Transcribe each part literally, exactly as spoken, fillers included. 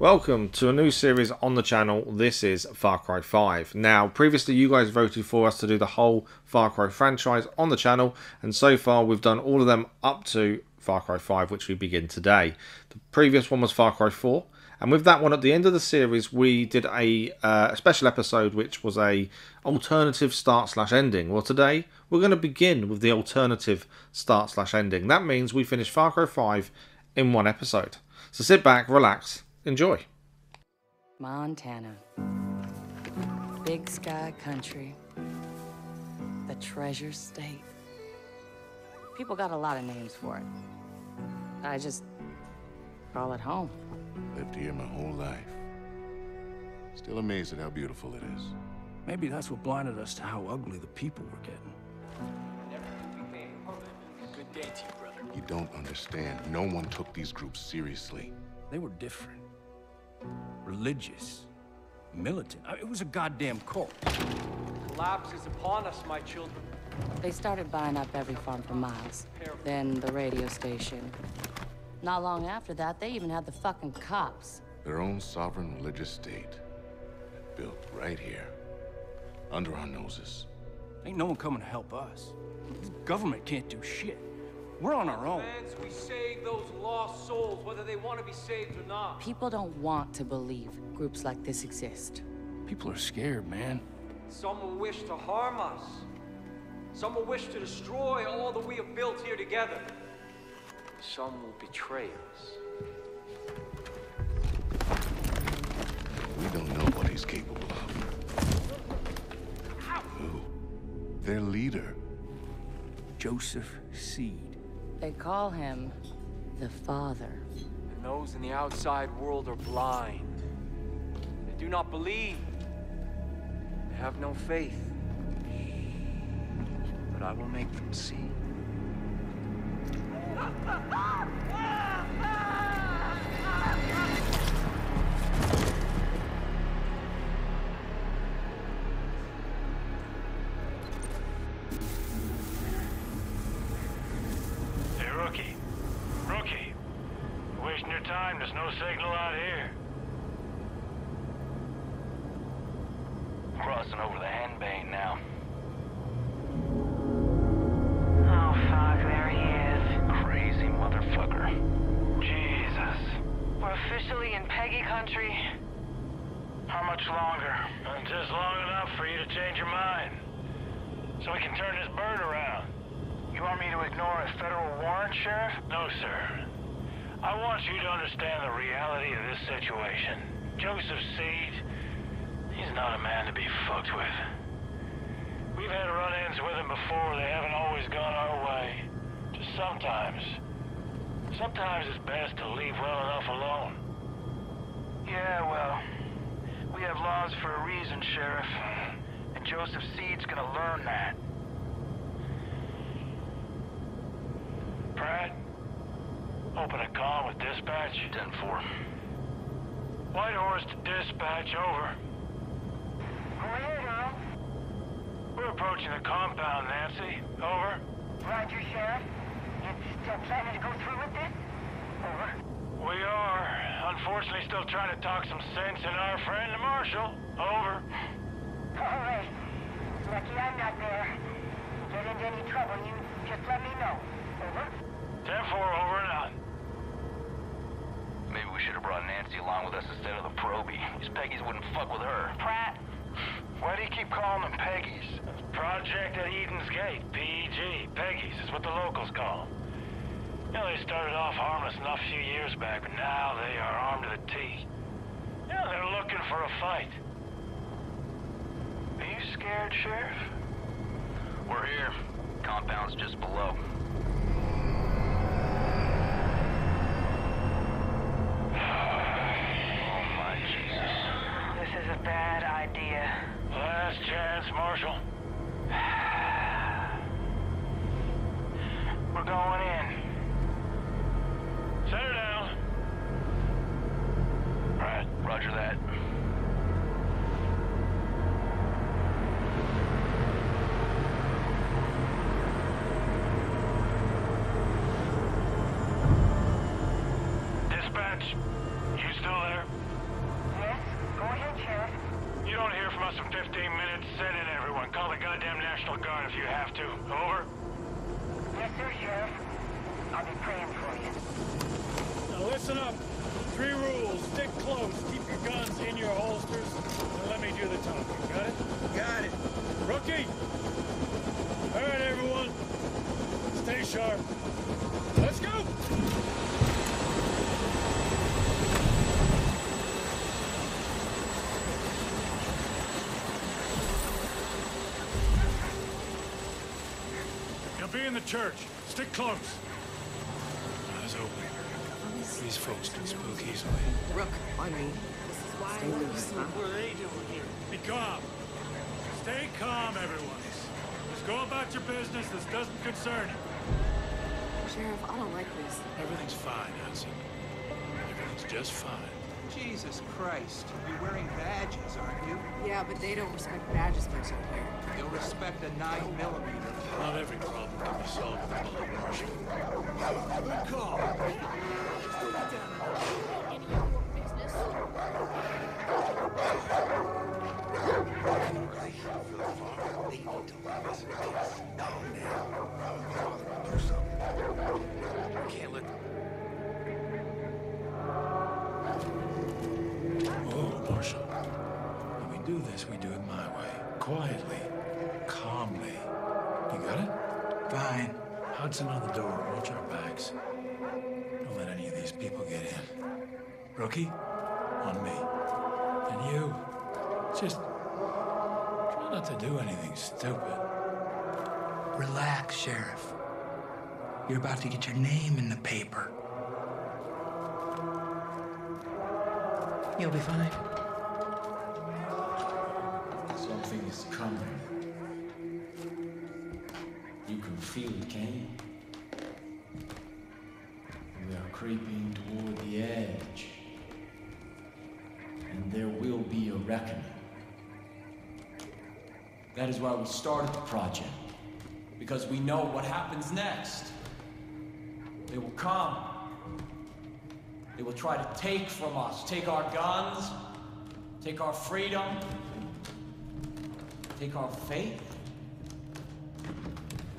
Welcome to a new series on the channel. This is Far Cry five. Now, previously you guys voted for us to do the whole Far Cry franchise on the channel, and so far we've done all of them up to Far Cry five, which we begin today. The previous one was Far Cry four, and with that one at the end of the series we did a, uh, a special episode which was a alternative start slash ending. Well, today we're going to begin with the alternative start slash ending. That means we finish Far Cry five in one episode. So sit back, relax, enjoy. Montana. Big sky country. The treasure state. People got a lot of names for it. I just call it home. Lived here my whole life. Still amazed at how beautiful it is. Maybe that's what blinded us to how ugly the people were getting. Good day to you, brother. You don't understand. No one took these groups seriously. They were different. Religious, militant. I mean, it was a goddamn cult. Collapse is upon us, my children. They started buying up every farm for miles, then the radio station. Not long after that, they even had the fucking cops. Their own sovereign religious state, built right here, under our noses. Ain't no one coming to help us. The government can't do shit. We're on our own. We save those lost souls, whether they want to be saved or not. People don't want to believe groups like this exist. People are scared, man. Some will wish to harm us. Some will wish to destroy all that we have built here together. Some will betray us. We don't know what he's capable of. Ow. Who? Their leader. Joseph Seed. They call him the Father. And those in the outside world are blind. They do not believe. They have no faith. But I will make them see. Whitehorse to dispatch, over. We're here now. We're approaching the compound, Nancy. Over. Roger, Sheriff. You still planning to go through with this? Over. We are. Unfortunately, still trying to talk some sense in our friend, the Marshal. Over. All right. Lucky I'm not there. If you get into any trouble, you just let me know. Over. ten four, over and out. Maybe we should have brought Nancy along with us instead of the Proby. These Peggies wouldn't fuck with her. Pratt! Why do you keep calling them Peggies? Project at Eden's Gate, P E G Peggies is what the locals call them. You know, they started off harmless enough a few years back, but now they are armed to the teeth. You know, they're looking for a fight. Are you scared, Sheriff? We're here. Compound's just below. Bad idea. Last chance, Marshal. We're going in. Set her down. All right, roger that. Dispatch, you still there? Yes, go ahead, Sheriff. You don't hear from us in fifteen minutes, send in everyone. Call the goddamn National Guard if you have to. Over? Yes, sir, Sheriff. I'll be praying for you. Now listen up. Three rules. Stick close. Keep your guns in your holsters. And let me do the talking. Got it? Got it. Rookie! All right, everyone. Stay sharp. Let's go! Be in the church. Stick close. Eyes open. These folks can spook easily. Rook, on me. This is why stay loose, huh? What are they doing here? Be calm. Stay calm, everyone. Just go about your business. This doesn't concern you. Sheriff, I don't like this. Everything's fine, Hanson. Everything's just fine. Jesus Christ. You're wearing badges, aren't you? Yeah, but they don't respect badges much up here. They'll respect a nine millimeter. Not every problem can be solved with blood washing. Good call! Any of your business? I feel far they need to leave us in peace. No, now. Do something. I can't let them. When we do this, we do it my way. Quietly. Calmly. You got it? Fine. Hudson on the door. Watch our backs. Don't let any of these people get in. Rookie, on me. And you. Just try not to do anything stupid. Relax, Sheriff. You're about to get your name in the paper. You'll be fine. Something is coming. You can feel it, can you? We are creeping toward the edge. And there will be a reckoning. That is why we started the project. Because we know what happens next. They will come. They will try to take from us. Take our guns. Take our freedom. Take our faith.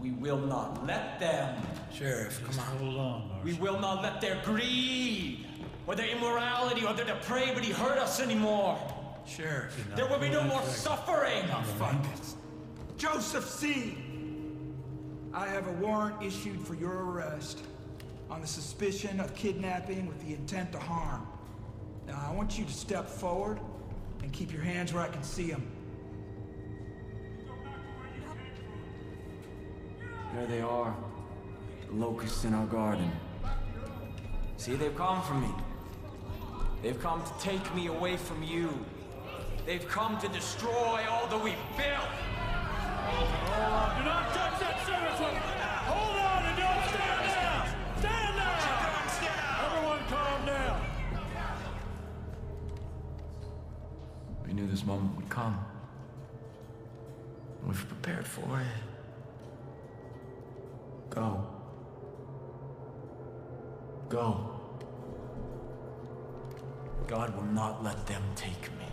We will not let them. Sheriff, come on. Hold on. We will not let their greed, or their immorality, or their depravity hurt us anymore. Sheriff, there will be no more suffering. Oh, fuck it. Joseph Seed, I have a warrant issued for your arrest on the suspicion of kidnapping with the intent to harm. Now, I want you to step forward and keep your hands where I can see them. There they are, the locusts in our garden. See, they've come for me. They've come to take me away from you. They've come to destroy all that we've built. Oh, do not touch that service weapon! Hold on and don't stand down! Stand down! Stand down! Everyone calm down! We knew this moment would come. We've prepared for it. Go. Go. God will not let them take me.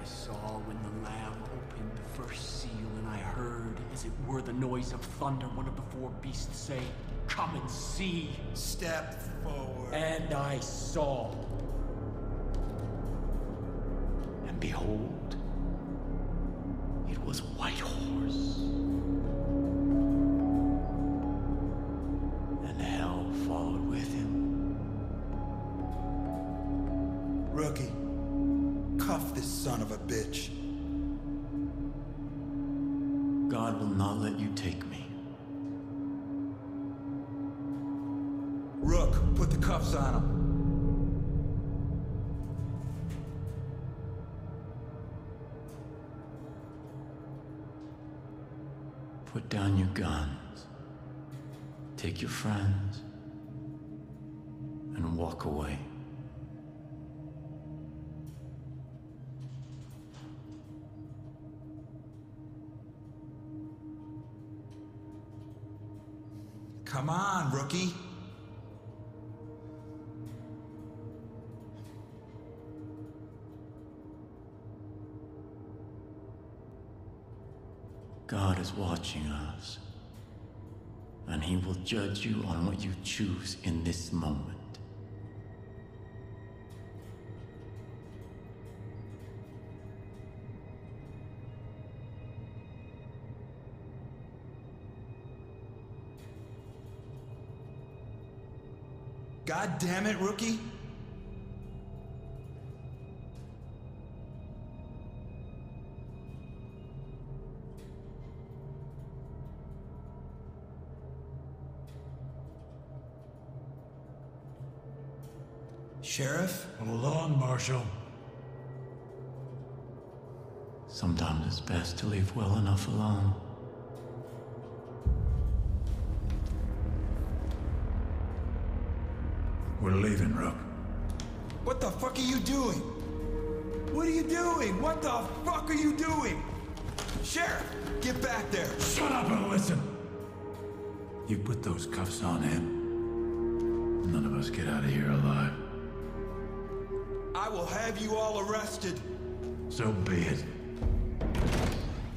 I saw when the Lamb opened the first seal, and I heard, as it were the noise of thunder, one of the four beasts say, "Come and see." Step forward. And I saw. And behold, was Whitehorse. And hell followed with him. Rookie, cuff this son of a bitch. God will not let you take me. Rook, put the cuffs on him. Put down your guns, take your friends, and walk away. Come on, rookie. God is watching us, and he will judge you on what you choose in this moment. God damn it, rookie! Sheriff? Hold on, Marshal. Sometimes it's best to leave well enough alone. We're leaving, Rook. What the fuck are you doing? What are you doing? What the fuck are you doing? Sheriff, get back there! Shut up and listen! You put those cuffs on him, none of us get out of here alive. I will have you all arrested. So be it.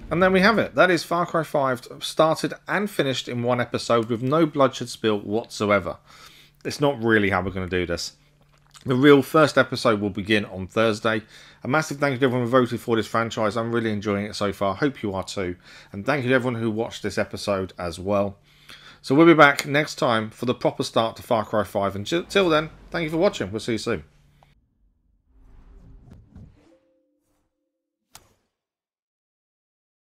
And there we have it. That is Far Cry five, started and finished in one episode with no bloodshed spill whatsoever. It's not really how we're going to do this. The real first episode will begin on Thursday. A massive thank you to everyone who voted for this franchise. I'm really enjoying it so far. Hope you are too. And thank you to everyone who watched this episode as well. So we'll be back next time for the proper start to Far Cry five. And till then, thank you for watching. We'll see you soon.